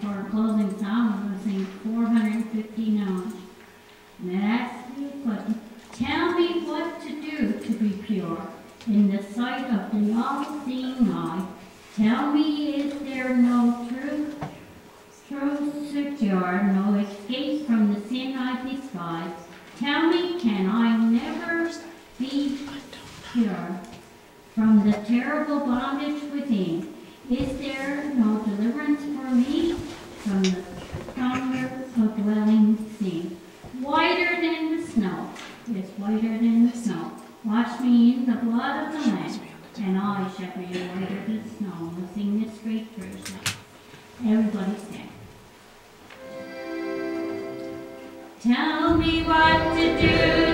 for closing song, we're going to sing 450 notes. And that's the equipment. Tell me what to do to be pure in the sight of the all-seeing eye. Tell me, is there no truth? Truth secure, no escape from the sin I despise. Tell me, can I never be pure from the terrible bondage within? Is there no deliverance for me from the thunder of dwelling sin? Whiter than the snow, it's whiter than the snow. Wash me in the blood of the Lamb, and I shall be whiter than the snow. We'll sing this great verse now. Everybody stand. Tell me what to do.